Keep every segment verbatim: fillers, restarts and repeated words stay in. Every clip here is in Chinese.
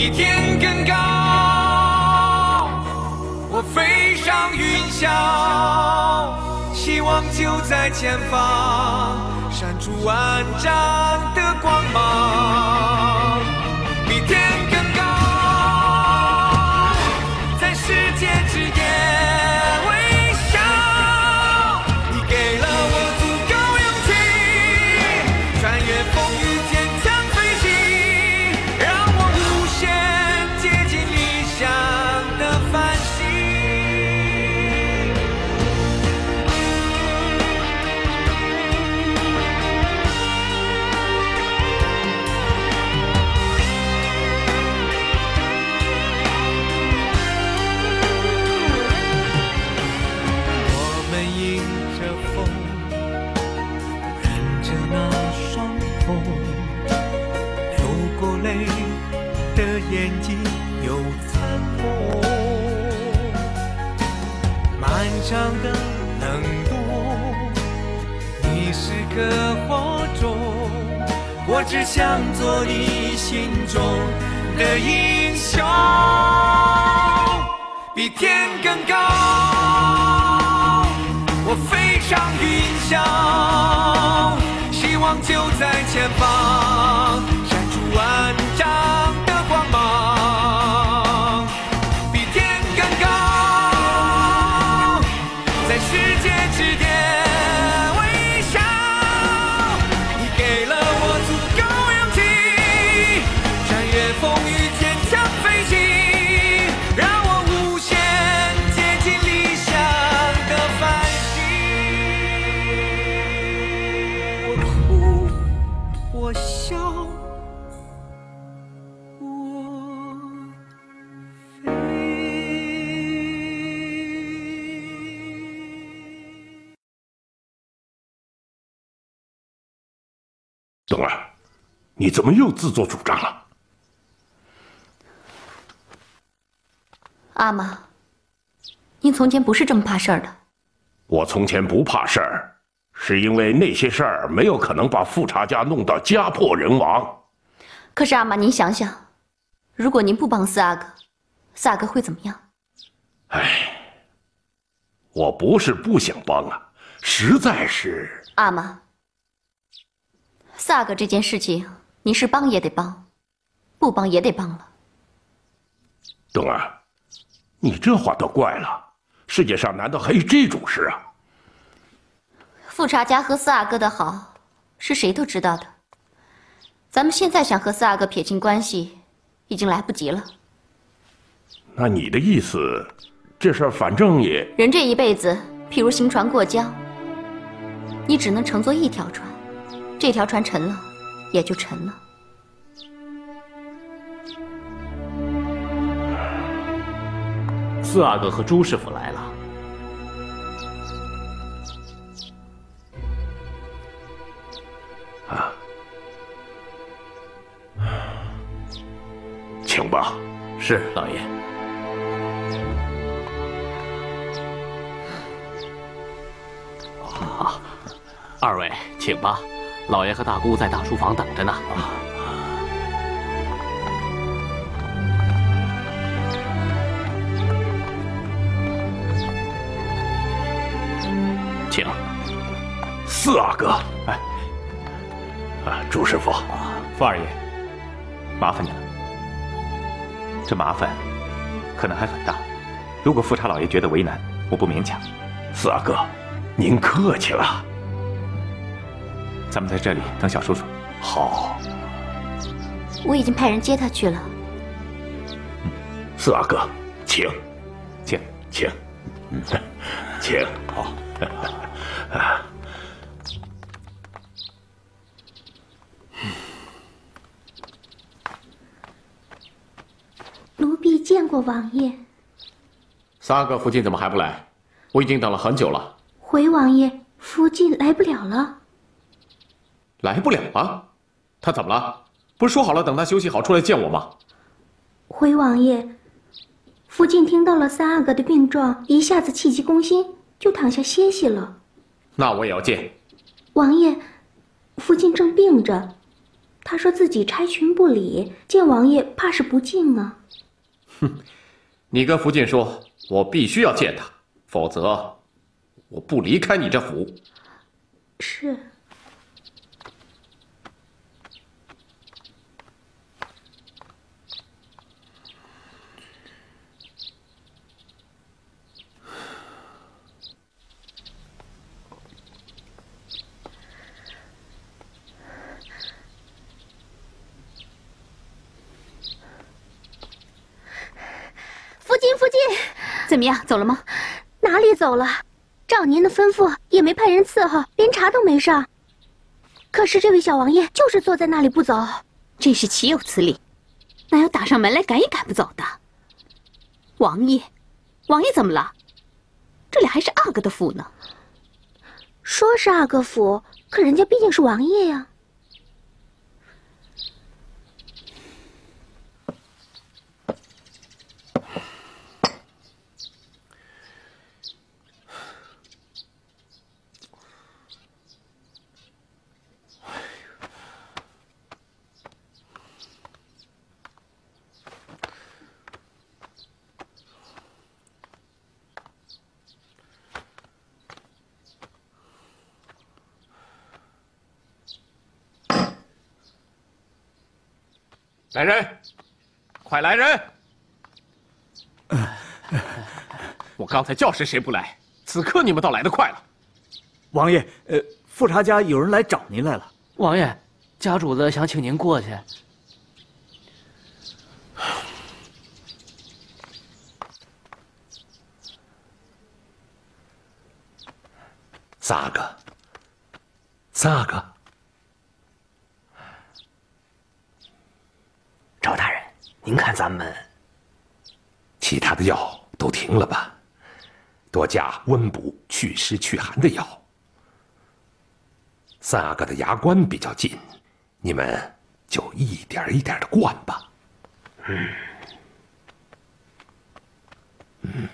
比天更高，我飞上云霄，希望就在前方，闪出万丈的光芒。比天更高，在世界之巅微笑，你给了我足够勇气，穿越风雨。 眼睛有残破，漫长的冷落，你是个火种，我只想做你心中的英雄，比天更高，我飞上云霄，希望就在前方，闪出万丈。 董儿，你怎么又自作主张了？阿玛，您从前不是这么怕事儿的。我从前不怕事儿，是因为那些事儿没有可能把富察家弄到家破人亡。可是阿玛，您想想，如果您不帮四阿哥，四阿哥会怎么样？哎，我不是不想帮啊，实在是……阿玛。 四阿哥这件事情，您是帮也得帮，不帮也得帮了。董儿，你这话倒怪了，世界上难道还有这种事啊？富察家和四阿哥的好，是谁都知道的。咱们现在想和四阿哥撇清关系，已经来不及了。那你的意思，这事儿反正也……人这一辈子，譬如行船过江，你只能乘坐一条船。 这条船沉了，也就沉了。四阿哥和朱师傅来了。啊，请吧。是，老爷。啊，二位请吧。 老爷和大姑在大书房等着呢。请。四阿哥，哎，啊，朱师傅，傅二爷，麻烦你了。这麻烦可能还很大，如果富察老爷觉得为难，我不勉强。四阿哥，您客气了。 咱们在这里等小叔叔。好，我已经派人接他去了。嗯，四阿哥，请，请，请，嗯，请。好。啊。奴婢见过王爷。三阿哥夫近怎么还不来？我已经等了很久了。回王爷，夫近来不了了。 来不了啊？他怎么了？不是说好了等他休息好出来见我吗？回王爷，福晋听到了三阿哥的病状，一下子气急攻心，就躺下歇息了。那我也要见。王爷，福晋正病着，他说自己差群不理，见王爷怕是不敬啊。哼，你跟福晋说，我必须要见他，否则我不离开你这府。是。怎么样，走了吗？哪里走了？照您的吩咐，也没派人伺候，连查都没上。可是这位小王爷就是坐在那里不走，真是岂有此理！哪有打上门来赶也赶不走的？王爷，王爷怎么了？这里还是阿哥的府呢。说是阿哥府，可人家毕竟是王爷呀。 来人，快来人！我刚才叫谁谁不来，此刻你们倒来得快了。王爷，呃，富察家有人来找您来了。王爷，家主子想请您过去。咋个？咋个？ 赵大人，您看咱们其他的药都停了吧？多加温补、祛湿、祛寒的药。三阿哥的牙关比较紧，你们就一点一点的灌吧。嗯。嗯。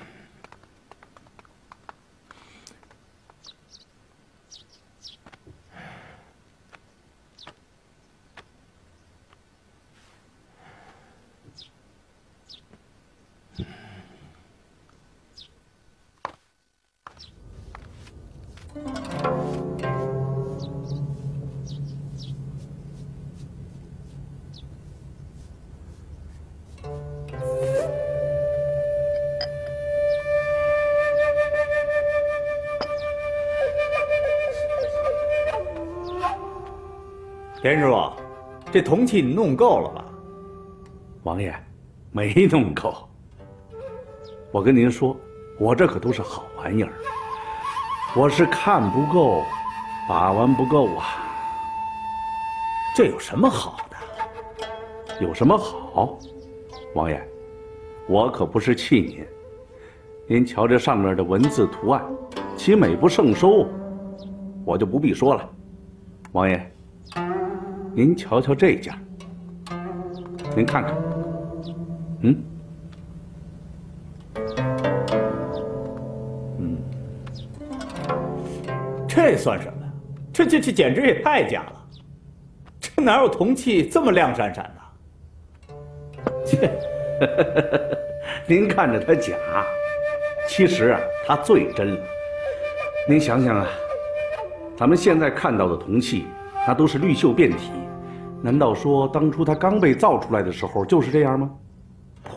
田师傅，这铜器你弄够了吧？王爷，没弄够。我跟您说，我这可都是好玩意儿，我是看不够，把玩不够啊。这有什么好的？有什么好？王爷，我可不是气您。您瞧这上面的文字图案，其美不胜收，我就不必说了。王爷。 您瞧瞧这件，您看看，嗯，嗯，这算什么呀？这这这简直也太假了！这哪有铜器这么亮闪闪的？切，您看着它假，其实啊，它最真了。您想想啊，咱们现在看到的铜器，那都是绿锈变体。 难道说当初它刚被造出来的时候就是这样吗？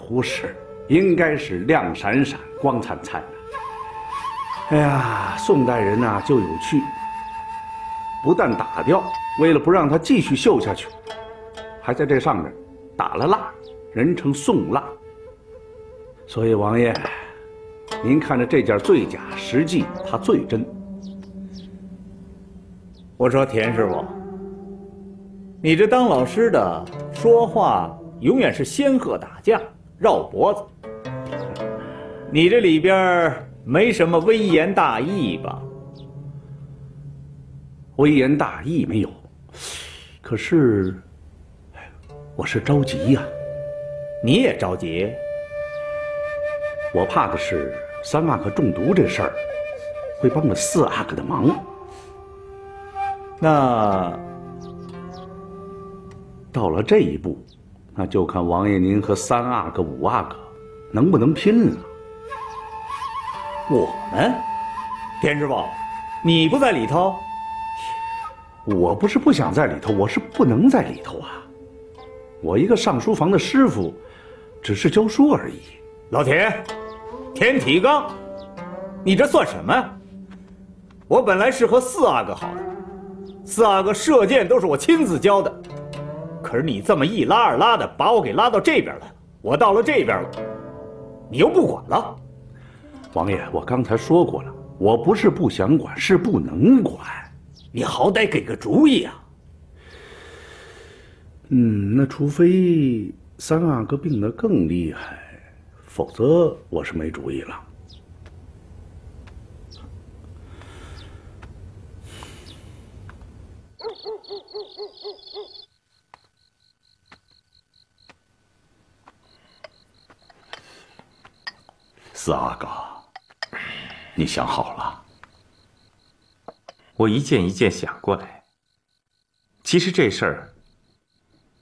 不是，应该是亮闪闪、光灿灿的。哎呀，宋代人呐、啊、就有趣，不但打掉，为了不让它继续锈下去，还在这上面打了蜡，人称宋蜡。所以王爷，您看着这件最假，实际它最真。我说田师傅。 你这当老师的说话永远是仙鹤打架绕脖子，你这里边没什么微言大义吧？微言大义没有，可是我是着急呀、啊。你也着急？我怕的是三阿哥中毒这事儿会帮了四阿哥的忙。那。到了这一步，那就看王爷您和三阿哥、五阿哥能不能拼了。我们，田师傅，你不在里头？我不是不想在里头，我是不能在里头啊。我一个上书房的师傅，只是教书而已。老田，田体刚，你这算什么呀？我本来是和四阿哥好的。 四阿哥射箭都是我亲自教的，可是你这么一拉二拉的把我给拉到这边来了，我到了这边了，你又不管了。王爷，我刚才说过了，我不是不想管，是不能管。你好歹给个主意啊。嗯，那除非三阿哥病得更厉害，否则我是没主意了。 四阿哥，你想好了？我一件一件想过来。其实这事儿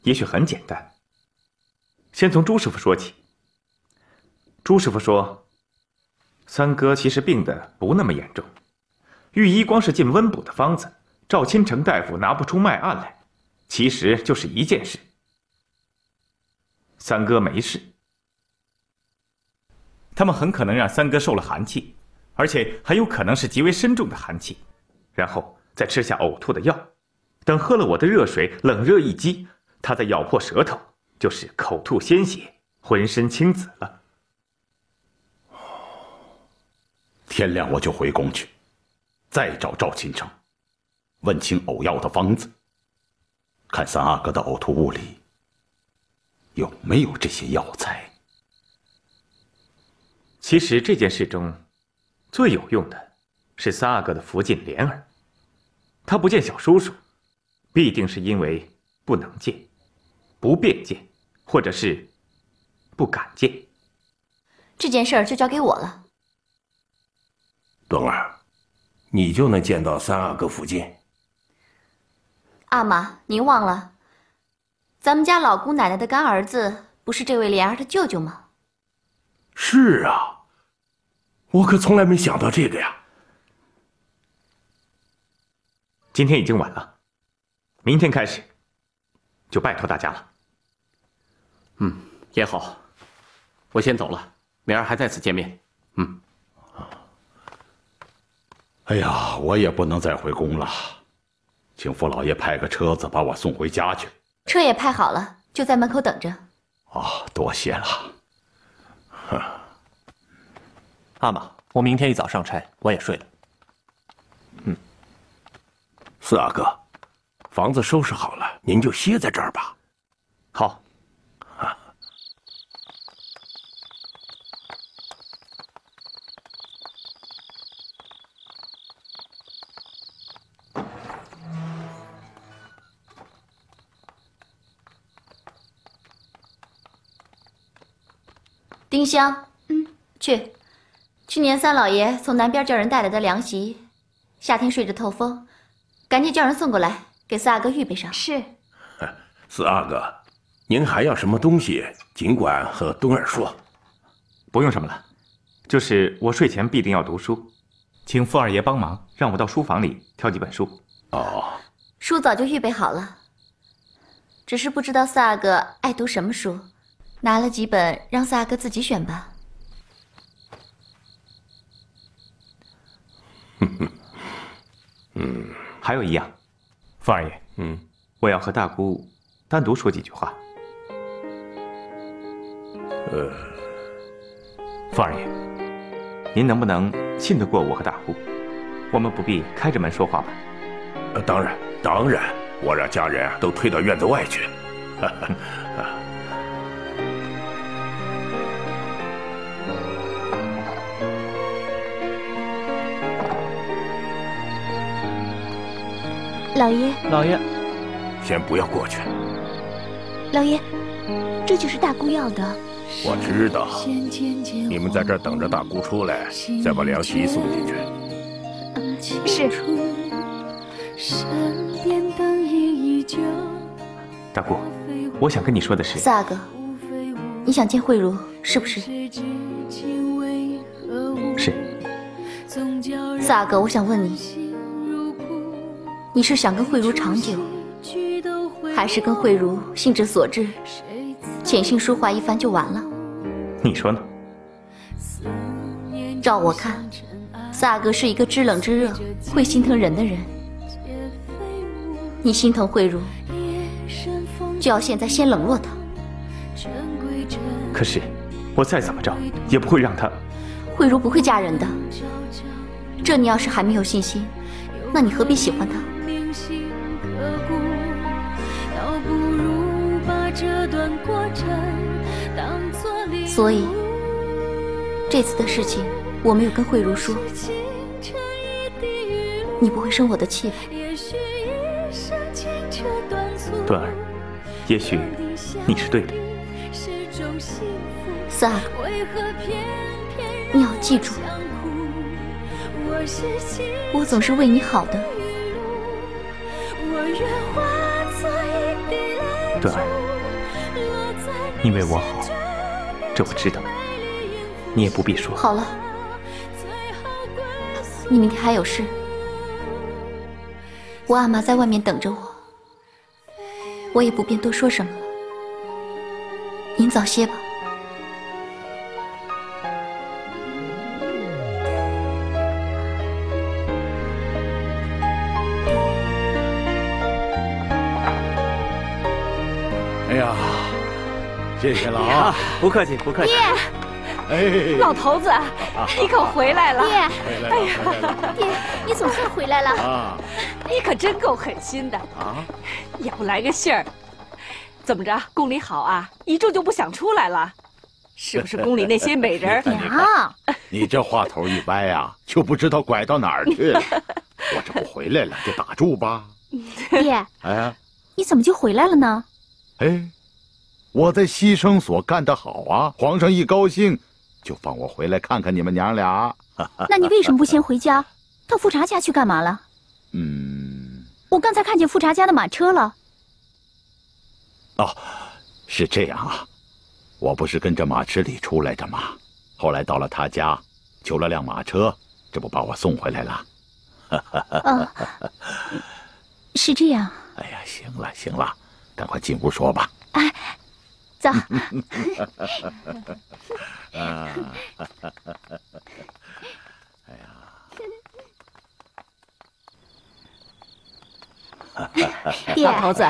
也许很简单。先从朱师傅说起。朱师傅说，三哥其实病得不那么严重，御医光是进温补的方子，赵钦诚大夫拿不出脉案来，其实就是一件事。三哥没事。 他们很可能让三哥受了寒气，而且很有可能是极为深重的寒气，然后再吃下呕吐的药，等喝了我的热水，冷热一激，他再咬破舌头，就是口吐鲜血，浑身青紫了。天亮我就回宫去，再找赵钦诚，问清呕药的方子，看三阿哥的呕吐物里有没有这些药材。 其实这件事中，最有用的是三阿哥的福晋莲儿。他不见小叔叔，必定是因为不能见、不便见，或者是不敢见。这件事儿就交给我了。蓉儿，你就能见到三阿哥福晋？阿玛，您忘了，咱们家老姑奶奶的干儿子不是这位莲儿的舅舅吗？是啊。 我可从来没想到这个呀！今天已经晚了，明天开始就拜托大家了。嗯，也好，我先走了，明儿还在此见面。嗯。哎呀，我也不能再回宫了，请傅老爷派个车子把我送回家去。车也派好了，就在门口等着。哦，多谢了。哼。 阿玛，我明天一早上差，我也睡了。嗯，四阿哥，房子收拾好了，您就歇在这儿吧。好。啊。丁香，嗯，去。 去年三老爷从南边叫人带来的凉席，夏天睡着透风，赶紧叫人送过来，给四阿哥预备上。是。四阿哥，您还要什么东西，尽管和冬儿说。不用什么了，就是我睡前必定要读书，请傅二爷帮忙，让我到书房里挑几本书。哦。书早就预备好了，只是不知道四阿哥爱读什么书，拿了几本让四阿哥自己选吧。 嗯，还有一样，傅二爷，嗯，我要和大姑单独说几句话。呃，傅二爷，您能不能信得过我和大姑？我们不必开着门说话吧？呃，当然，当然，我让家人啊都推到院子外去。老爷，老爷，先不要过去。老爷，这就是大姑要的。我知道，你们在这儿等着大姑出来，再把凉席送进去。嗯、是。大姑，我想跟你说的是，四阿哥，你想见慧茹是不是？是。四阿哥，我想问你，你是想跟慧茹长久，还是跟慧茹性质所致，浅信抒怀一番就完了？你说呢？照我看，四阿哥是一个知冷知热、会心疼人的人。 你心疼慧茹，就要现在先冷落她。可是，我再怎么着也不会让她。慧茹不会嫁人的，这你要是还没有信心，那你何必喜欢她？所以，这次的事情我没有跟慧茹说，你不会生我的气吧？ 段儿，也许你是对的。四阿哥，你要记住，我总是为你好的。段儿，你为我好，这我知道，你也不必说。好了，你明天还有事，我阿嬷在外面等着我。 我也不便多说什么了，您早歇吧。哎呀，谢谢了啊！不客气，不客气。爹，哎，老头子，你可回来了！爹，哎呀，爹，你总算回来了啊！你可真够狠心的啊！ 也不来个信儿，怎么着？宫里好啊，一住就不想出来了，是不是？宫里那些美人娘，你这话头一歪呀、啊，就不知道拐到哪儿去了。我这不回来了，就打住吧。爹，哎，你怎么就回来了呢？哎，我在西生所干得好啊，皇上一高兴，就放我回来看看你们娘俩。那你为什么不先回家，到富察家去干嘛了？嗯。 我刚才看见富察家的马车了。哦，是这样啊，我不是跟着马池里出来的吗？后来到了他家，求了辆马车，这不把我送回来了。哦、是这样。哎呀，行了行了，赶快进屋说吧。哎、啊，走。哎呀。 老头子，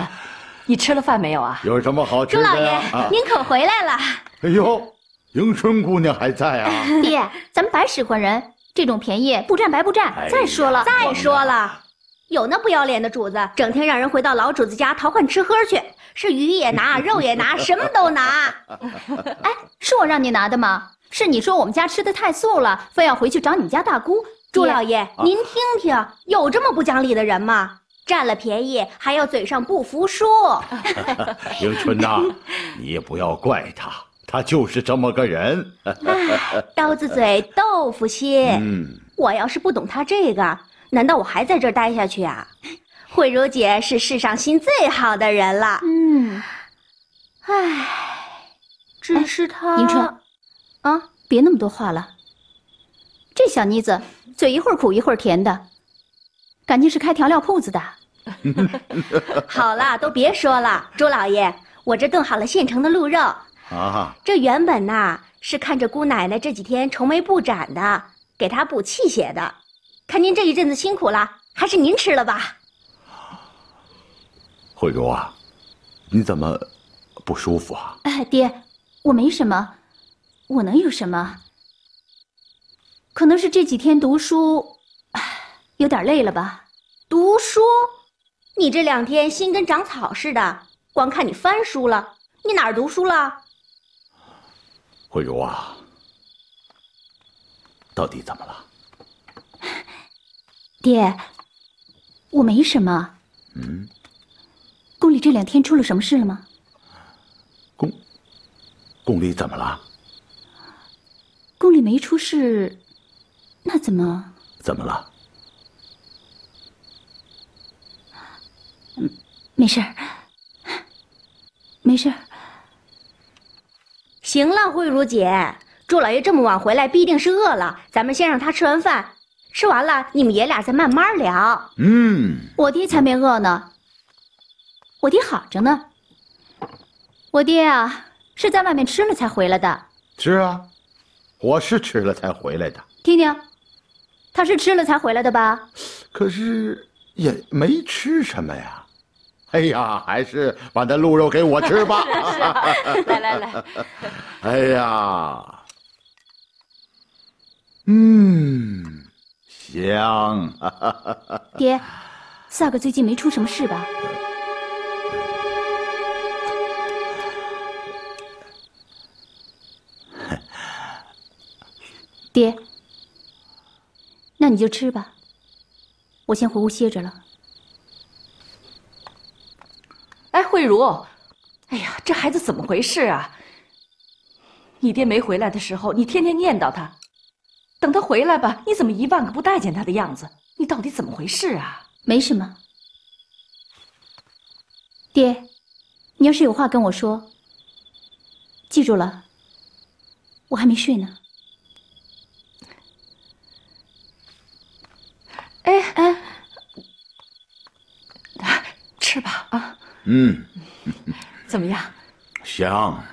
你吃了饭没有啊？有什么好吃的、啊？钟老爷，您可回来了！哎呦，迎春姑娘还在啊！爹，咱们白使唤人，这种便宜不占白不占。哎、再说了，再说了，有那不要脸的主子，整天让人回到老主子家讨饭吃喝去，是鱼也拿，肉也拿，什么都拿。哎，是我让你拿的吗？是你说我们家吃的太素了，非要回去找你们家大姑。朱老爷，您听听，有这么不讲理的人吗？ 占了便宜还要嘴上不服输，迎春呐、啊，你也不要怪他，他就是这么个人。刀子嘴豆腐心，嗯，我要是不懂他这个，难道我还在这儿待下去啊？慧茹姐是世上心最好的人了，嗯，唉，只是他。迎春，啊，别那么多话了。这小妮子嘴一会儿苦一会儿甜的。 感情是开调料铺子的。好了，都别说了，朱老爷，我这炖好了现成的鹿肉。啊，这原本呐是看着姑奶奶这几天愁眉不展的，给她补气血的。看您这一阵子辛苦了，还是您吃了吧。慧茹啊，你怎么不舒服啊？哎，爹，我没什么，我能有什么？可能是这几天读书。 有点累了吧？读书，你这两天心跟长草似的，光看你翻书了。你哪儿读书了？慧茹啊，到底怎么了？爹，我没什么。嗯。宫里这两天出了什么事了吗？宫，宫里怎么了？宫里没出事，那怎么？怎么了？ 没事儿，没事。行了，慧茹姐，祝老爷这么晚回来，必定是饿了。咱们先让他吃完饭，吃完了你们爷俩再慢慢聊。嗯，我爹才没饿呢，我爹好着呢。我爹啊，是在外面吃了才回来的。是啊，我是吃了才回来的。听听，他是吃了才回来的吧？可是也没吃什么呀。 哎呀，还是把那鹿肉给我吃吧！是是来来来，哎呀，嗯，香。爹，萨克最近没出什么事吧？爹，那你就吃吧，我先回屋歇着了。 哎，慧茹，哎呀，这孩子怎么回事啊？你爹没回来的时候，你天天念叨他；等他回来吧，你怎么一万个不待见他的样子？你到底怎么回事啊？没什么，爹，你要是有话跟我说，记住了，我还没睡呢。哎哎，吃吧啊！ 嗯，怎么样？香，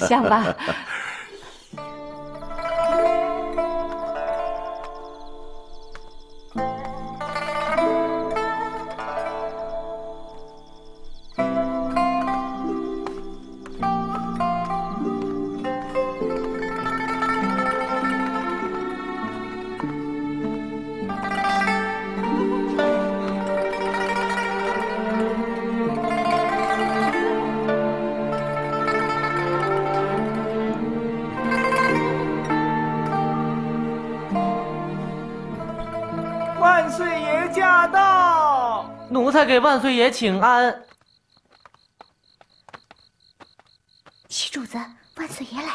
香吧。给万岁爷请安！西主子，万岁爷来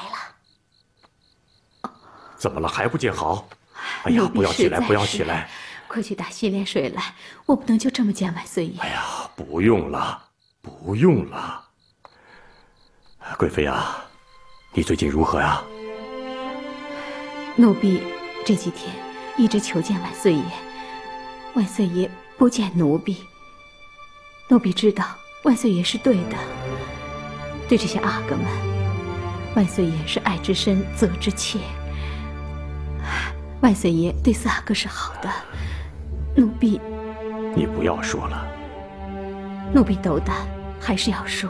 了。怎么了？还不见好？哎呀，不要起来，不要起来！快去打洗脸水来，我不能就这么见万岁爷。哎呀，不用了，不用了。贵妃啊，你最近如何呀？奴婢这几天一直求见万岁爷，万岁爷不见奴婢。 奴婢知道万岁爷是对的，对这些阿哥们，万岁爷是爱之深责之切。万岁爷对四阿哥是好的，奴婢。你不要说了。奴婢斗胆，还是要说。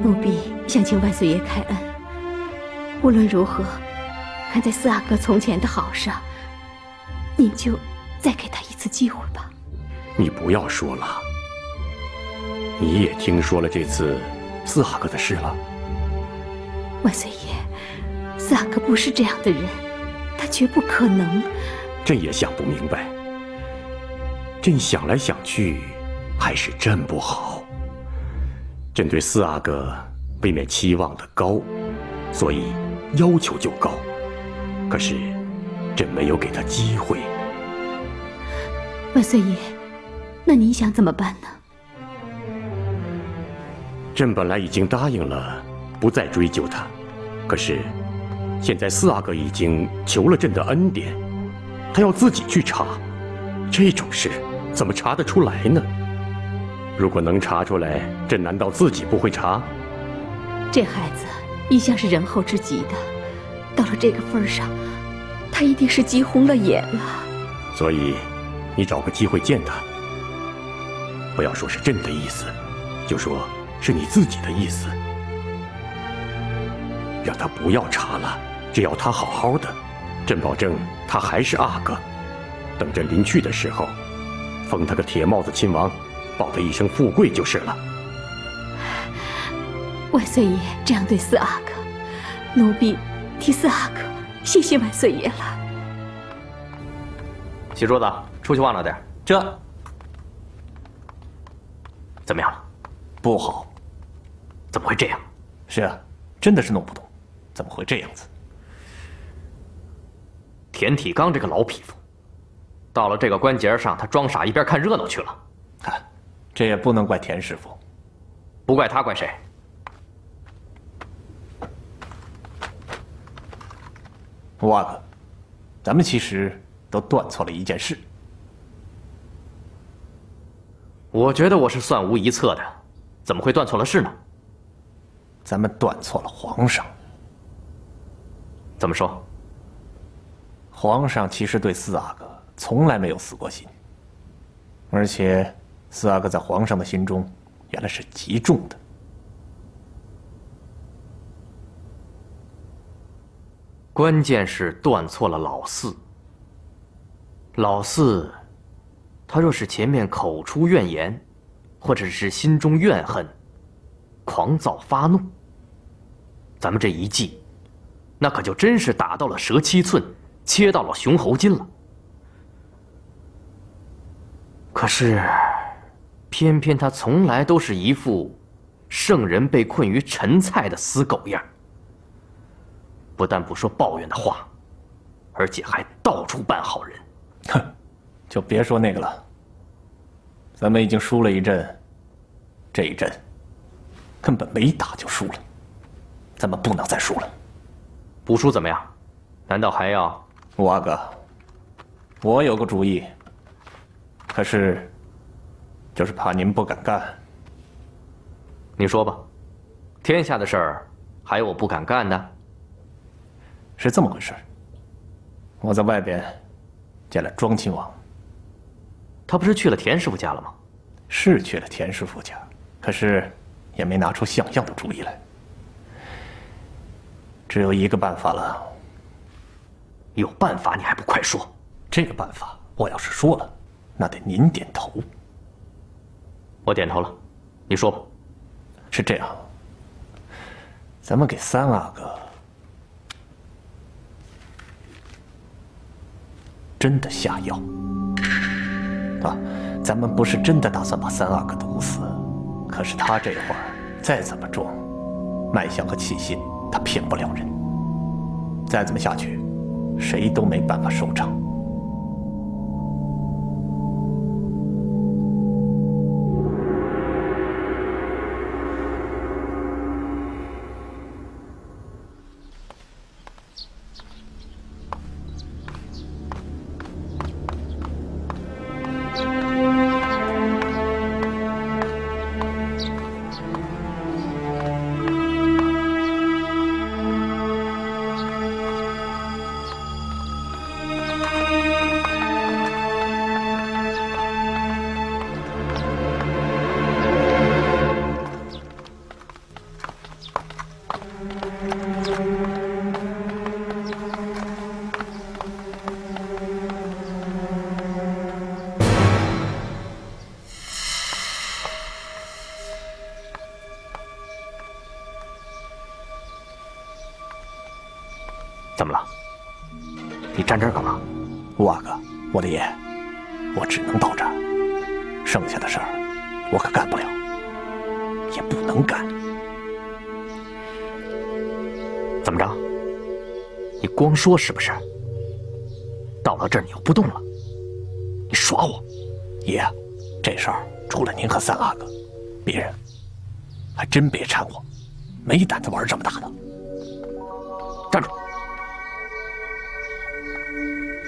奴婢想请万岁爷开恩。无论如何，看在四阿哥从前的好上，你就再给他一次机会吧。你不要说了。 你也听说了这次四阿哥的事了，万岁爷，四阿哥不是这样的人，他绝不可能。朕也想不明白，朕想来想去，还是朕不好。朕对四阿哥未免期望的高，所以要求就高。可是，朕没有给他机会。万岁爷，那您想怎么办呢？ 朕本来已经答应了，不再追究他。可是，现在四阿哥已经求了朕的恩典，他要自己去查，这种事怎么查得出来呢？如果能查出来，朕难道自己不会查？这孩子一向是仁厚之极的，到了这个份上，他一定是急红了眼了。所以，你找个机会见他，不要说是朕的意思，就说。 是你自己的意思，让他不要查了，只要他好好的，朕保证他还是阿哥。等朕临去的时候，封他个铁帽子亲王，报他一声富贵就是了。万岁爷这样对四阿哥，奴婢替四阿哥谢谢万岁爷了。洗桌子，出去忘了点。这怎么样了？ 不好，怎么会这样？是啊，真的是弄不懂，怎么会这样子？田体刚这个老匹夫，到了这个关节上，他装傻一边看热闹去了。啊，这也不能怪田师傅，不怪他，怪谁？瓦哥，咱们其实都断错了一件事。我觉得我是算无一策的，怎么会断错了事呢？咱们断错了皇上。怎么说？皇上其实对四阿哥从来没有死过心，而且四阿哥在皇上的心中原来是极重的。 关键是断错了老四。老四，他若是前面口出怨言，或者是心中怨恨，狂躁发怒，咱们这一计，那可就真是打到了蛇七寸，切到了熊猴筋了。可是，偏偏他从来都是一副圣人被困于陈蔡的死狗样。 不但不说抱怨的话，而且还到处扮好人。哼，就别说那个了。咱们已经输了一阵，这一阵根本没打就输了，咱们不能再输了。不输怎么样？难道还要？五阿哥，我有个主意，可是就是怕您不敢干。你说吧，天下的事儿还有我不敢干的？ 是这么回事，我在外边见了庄亲王，他不是去了田师傅家了吗？是去了田师傅家，可是也没拿出像样的主意来。只有一个办法了。有办法你还不快说？这个办法我要是说了，那得您点头。我点头了，你说吧。是这样，咱们给三阿哥。 真的下药啊！咱们不是真的打算把三阿哥毒死，可是他这会儿再怎么装，脉象和气息他骗不了人。再这么下去，谁都没办法收场。怎么了？你站这儿干嘛？五阿哥，我的爷，我只能到这儿，剩下的事儿我可干不了，也不能干。怎么着？你光说是不是？到了这儿你又不动了，你耍我？爷，这事儿除了您和三阿哥，别人还真别掺和，没胆子玩这么大的。站住！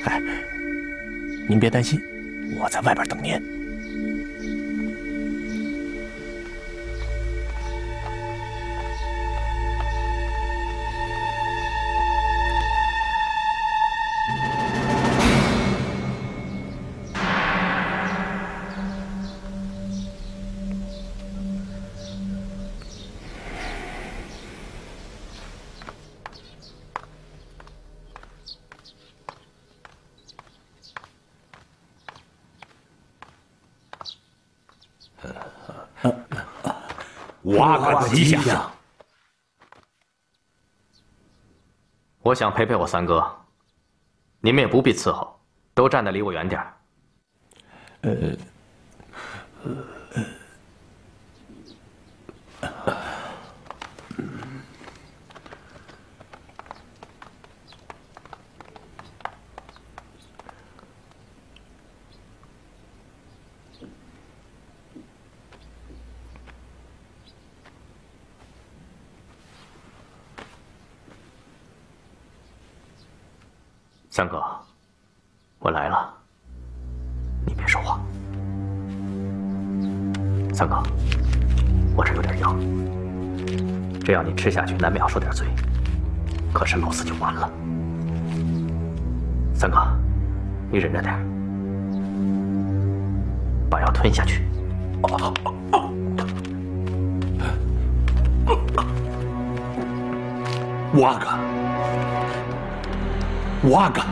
哎，您别担心，我在外边等您。五阿哥吉祥！我想陪陪我三哥，你们也不必伺候，都站得离我远点儿。呃，呃，三哥，我来了，你别说话。三哥，我这有点药，这药你吃下去难免要受点罪，可是老四就完了。三哥，你忍着点，把药吞下去。哦哦哦 我阿哥，我阿哥，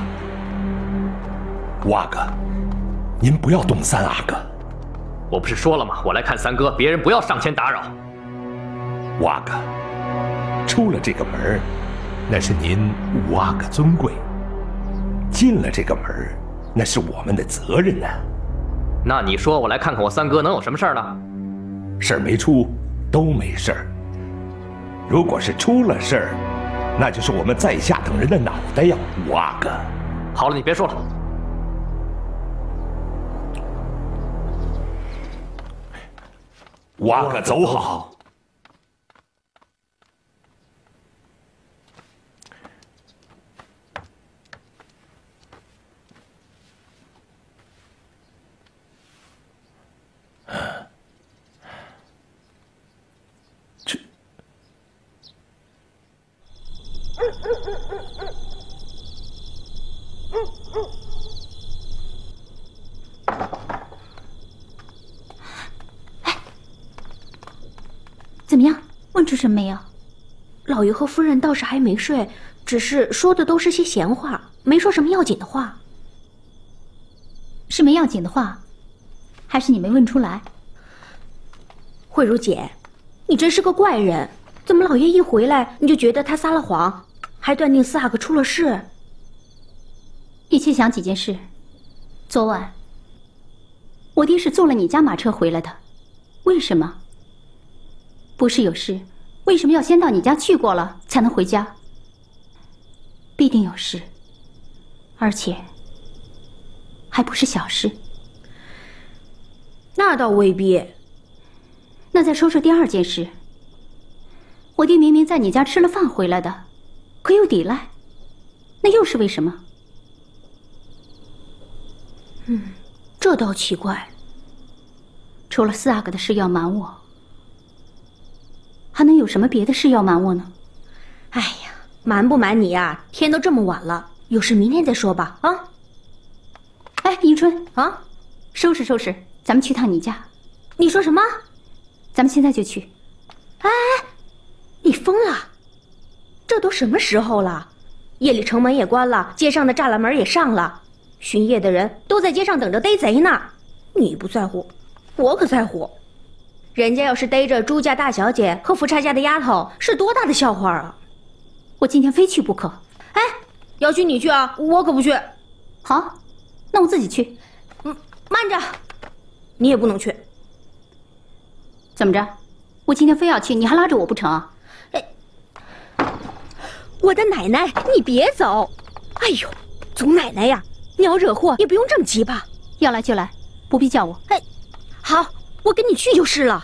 我阿哥，您不要动三阿哥。我不是说了吗？我来看三哥，别人不要上前打扰。我阿哥，出了这个门，那是您五阿哥尊贵；进了这个门，那是我们的责任呢、啊。那你说我来看看我三哥能有什么事儿呢？事儿没出，都没事儿。如果是出了事儿， 那就是我们在下等人的脑袋呀，五阿哥。好了，你别说了。五阿哥走好。这。 哎，怎么样？问出什么没有？老爷和夫人倒是还没睡，只是说的都是些闲话，没说什么要紧的话。是没要紧的话，还是你没问出来？慧茹姐，你真是个怪人，怎么老爷一回来你就觉得他撒了谎？ 还断定四阿哥出了事。一起想几件事。昨晚，我爹是坐了你家马车回来的，为什么？不是有事，为什么要先到你家去过了才能回家？必定有事，而且还不是小事。那倒未必。那再说说第二件事。我爹明明在你家吃了饭回来的。 可又抵赖，那又是为什么？嗯，这倒奇怪。除了四阿哥的事要瞒我，还能有什么别的事要瞒我呢？哎呀，瞒不瞒你呀、啊？天都这么晚了，有事明天再说吧。啊！哎，迎春啊，收拾收拾，咱们去趟你家。你说什么？咱们现在就去。哎哎，你疯了！ 这都什么时候了？夜里城门也关了，街上的栅栏门也上了，巡夜的人都在街上等着逮贼呢。你不在乎，我可在乎。人家要是逮着朱家大小姐和福差家的丫头，是多大的笑话啊！我今天非去不可。哎，要去你去啊，我可不去。好，那我自己去。嗯，慢着，你也不能去。怎么着？我今天非要去，你还拉着我不成啊？ 我的奶奶，你别走！哎呦，总奶奶呀，你要惹祸也不用这么急吧？要来就来，不必叫我。哎，好，我跟你去就是了。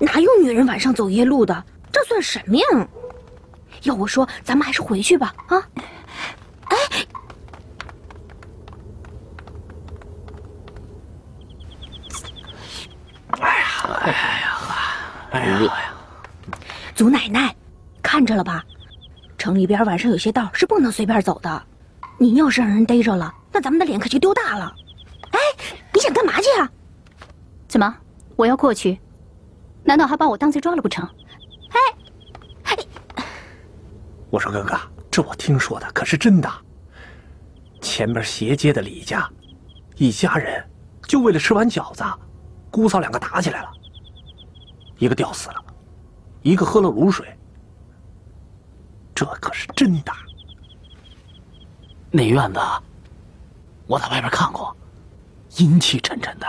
哪有女人晚上走夜路的？这算什么呀？要我说，咱们还是回去吧。啊！哎，哎呀，哎呀，哎呀，哎呀！ 祖奶奶，看着了吧？城里边晚上有些道是不能随便走的，您要是让人逮着了，那咱们的脸可就丢大了。哎，你想干嘛去啊？怎么，我要过去？难道还把我当贼抓了不成？哎，哎，我说哥哥，这我听说的可是真的。前边斜街的李家，一家人就为了吃碗饺子，姑嫂两个打起来了，一个吊死了。 一个喝了卤水，这可是真的。那院子，我在外边看过，阴气沉沉的，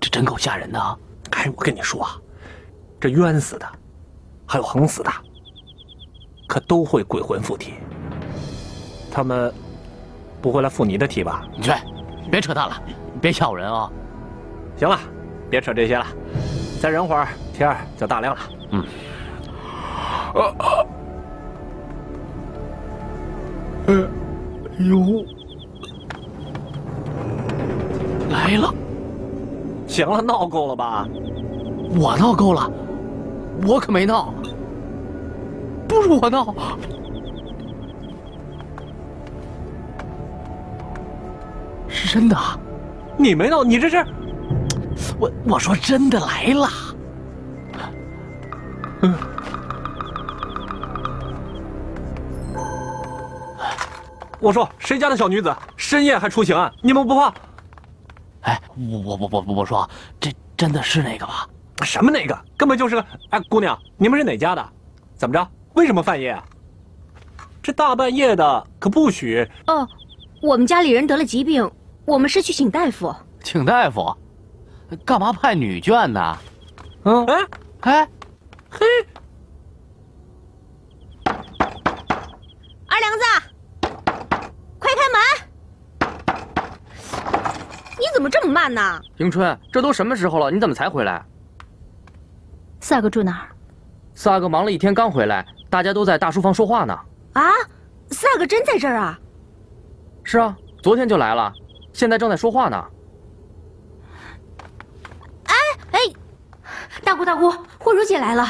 这真够吓人的啊！哎，我跟你说啊，这冤死的，还有横死的，可都会鬼魂附体。他们不会来附你的体吧？你去，别扯淡了，别吓唬人啊！行了，别扯这些了。 再忍会儿，天就大亮了。嗯。啊啊呃，哟，来了！行了，闹够了吧？我闹够了，我可没闹，不是我闹。 是真的，你没闹，你这是……我我说真的来了，嗯，我说谁家的小女子深夜还出行啊？你们不怕？哎，我我我我我说这真的是那个吧？什么那个？根本就是个……哎，姑娘，你们是哪家的？怎么着？为什么半夜啊？这大半夜的可不许……哦，我们家里人得了疾病。 我们是去请大夫，请大夫，干嘛派女眷呢？嗯，哎哎，嘿，二梁子，快开门！你怎么这么慢呢？迎春，这都什么时候了，你怎么才回来？萨哥住哪儿？萨哥忙了一天刚回来，大家都在大书房说话呢。啊，萨哥真在这儿啊？是啊，昨天就来了。 现在正在说话呢。哎哎，大姑大姑，慧茹姐来了。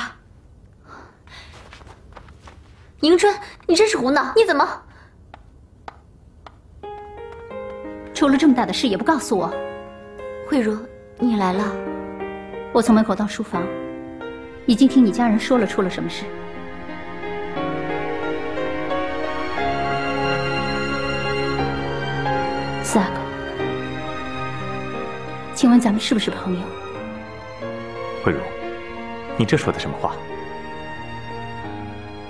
迎春，你真是胡闹！你怎么出了这么大的事也不告诉我？慧茹，你来了。我从门口到书房，已经听你家人说了出了什么事。 请问咱们是不是朋友？慧茹，你这说的什么话？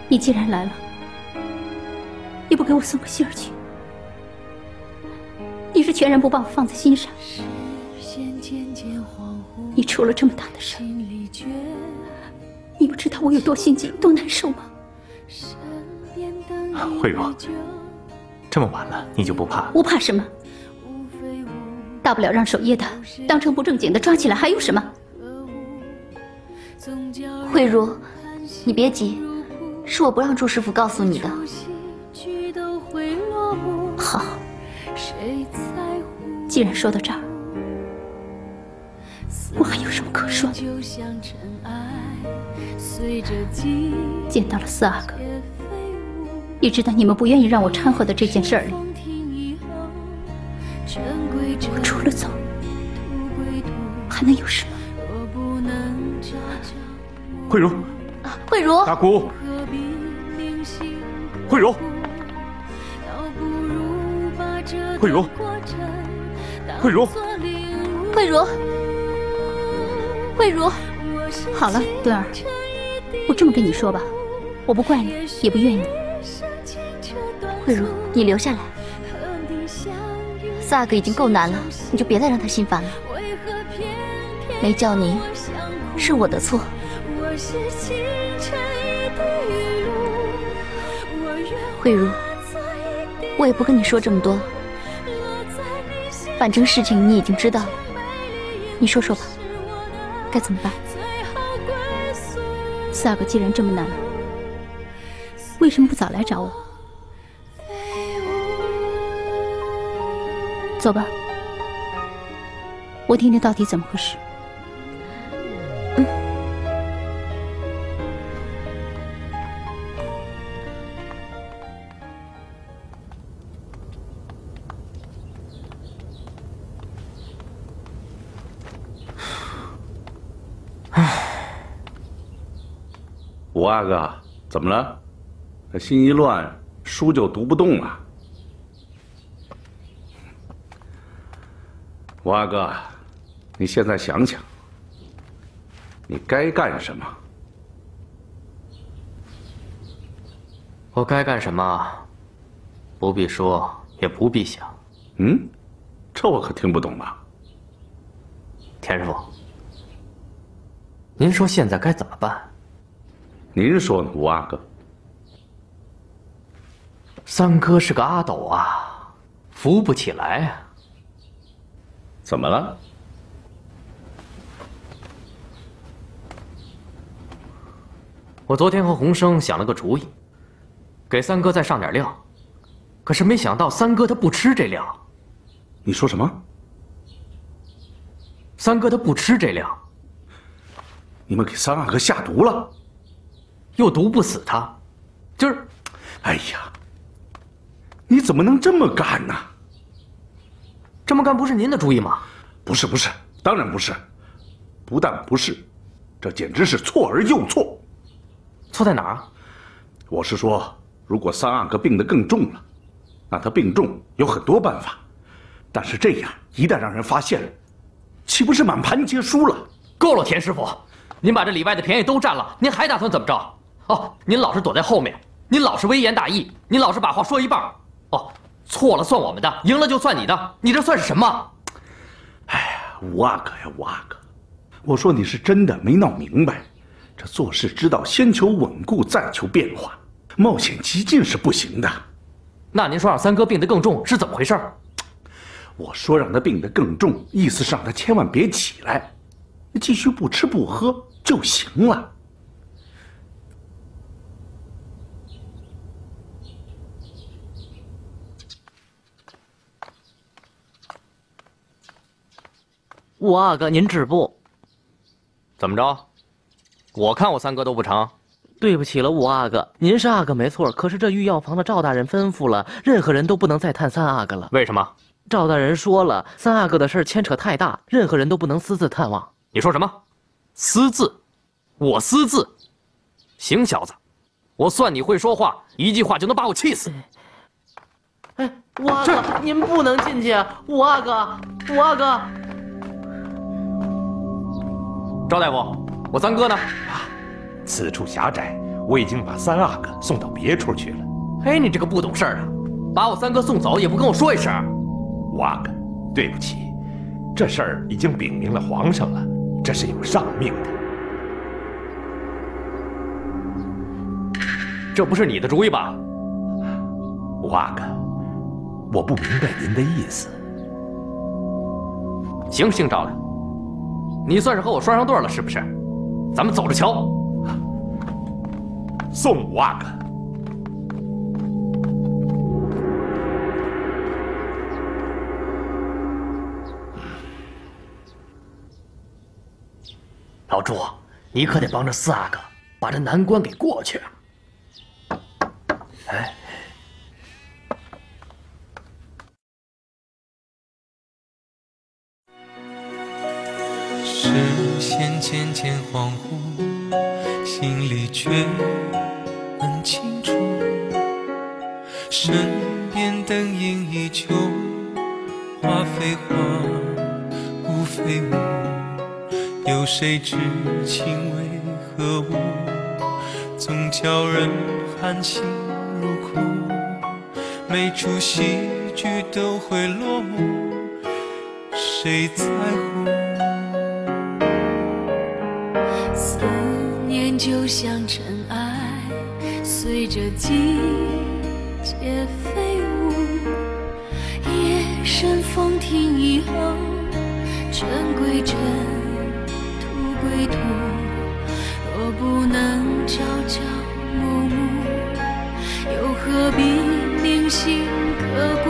你既然来了，你不给我送个信儿去？你是全然不把我放在心上。你出了这么大的事，你不知道我有多心急、多难受吗？慧茹，这么晚了，你就不怕？我怕什么？ 大不了让守夜的当成不正经的抓起来，还有什么？慧茹，你别急，是我不让朱师傅告诉你的。好，既然说到这儿，我还有什么可说？见到了四阿哥，也知道你们不愿意让我掺和到这件事儿里。 我除了走，还能有什么？慧茹，慧茹，大姑，慧茹，慧茹，慧茹，慧茹，慧茹，好了，墩儿，我这么跟你说吧，我不怪你，也不怨你。慧茹，你留下来。 四阿哥已经够难了，你就别再让他心烦了。没叫你，是我的错。慧茹，我也不跟你说这么多，反正事情你已经知道了，你说说吧，该怎么办？四阿哥既然这么难了，为什么不早来找我？ 走吧，我听听到底怎么回事。嗯，唉，五阿哥，怎么了？这心一乱，书就读不动了。 五阿哥，你现在想想，你该干什么？我该干什么？不必说，也不必想。嗯，这我可听不懂了。田师傅，您说现在该怎么办？您说呢，五阿哥？三哥是个阿斗啊，扶不起来啊。 怎么了？我昨天和洪生想了个主意，给三哥再上点料，可是没想到三哥他不吃这两。你说什么？三哥他不吃这两。你们给三阿哥下毒了，又毒不死他，今儿……哎呀，你怎么能这么干呢？这么干不是您的主意吗？不是不是，当然不是，不但不是，这简直是错而又错。错在哪儿啊？我是说，如果三阿哥病得更重了。 那他病重有很多办法，但是这样一旦让人发现了，岂不是满盘皆输了？够了，田师傅，您把这里外的便宜都占了，您还打算怎么着？哦，您老是躲在后面，您老是微言大义，您老是把话说一半。哦，错了算我们的，赢了就算你的，你这算是什么？哎呀，五阿哥呀，五阿哥，我说你是真的没闹明白，这做事之道，先求稳固，再求变化，冒险激进是不行的。 那您说让三哥病得更重是怎么回事？我说让他病得更重，意思是让他千万别起来，继续不吃不喝就行了。五阿哥，您止步。怎么着？我看我三哥都不成。 对不起了，五阿哥，您是阿哥没错，可是这御药房的赵大人吩咐了，任何人都不能再探三阿哥了。为什么？赵大人说了，三阿哥的事牵扯太大，任何人都不能私自探望。你说什么？私自？我私自？行小子，我算你会说话，一句话就能把我气死。哎，五阿哥，您不能进去，五阿哥，五阿哥。赵大夫，我三哥呢？啊 此处狭窄，我已经把三阿哥送到别处去了。嘿，你这个不懂事儿啊！把我三哥送走也不跟我说一声。五阿哥，对不起，这事儿已经禀明了皇上了，这是有上命的。这不是你的主意吧？五阿哥，我不明白您的意思。行，姓赵的，你算是和我拴上对了，是不是？咱们走着瞧。 送五阿哥。老朱，你可得帮着四阿哥把这难关给过去啊！哎，视线渐渐恍惚，心里却。 很清楚，身边灯影依旧，花非花，雾非雾，有谁知情为何物？总叫人含辛茹苦，每出戏剧都会落幕，谁在乎？思念就像尘埃。 随着季节飞舞，夜深风停以后，尘归尘，土归土。若不能朝朝暮暮，又何必铭心刻骨？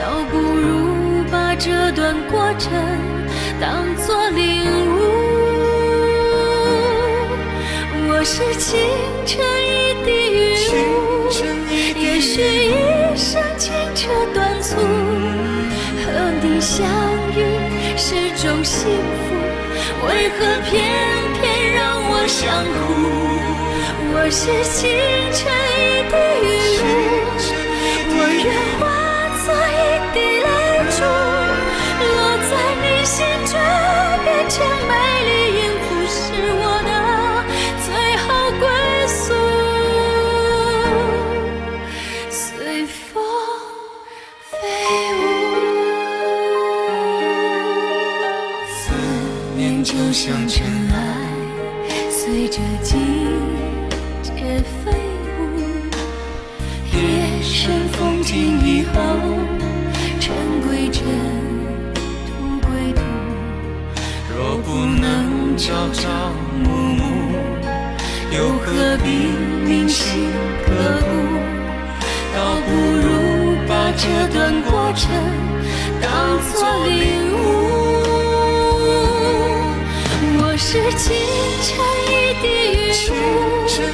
倒不如把这段过程当作领悟。 我是清晨一滴雨露，也许一生清澈短促。和你相遇是种幸福，为何偏偏让我想哭？我是清晨一滴雨露，我愿化作一滴泪珠，落在你心中变成美丽音符，是我的。 像尘埃，随着季节飞舞。夜深风停以后，尘归尘，土归土。若不能朝朝暮暮，又何必铭心刻骨？倒不如。这段过程当作领悟。我是清晨一滴雨露，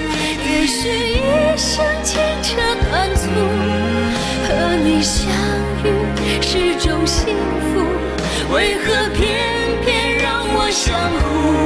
也许一生清澈短促。和你相遇是种幸福，为何偏偏让我相互？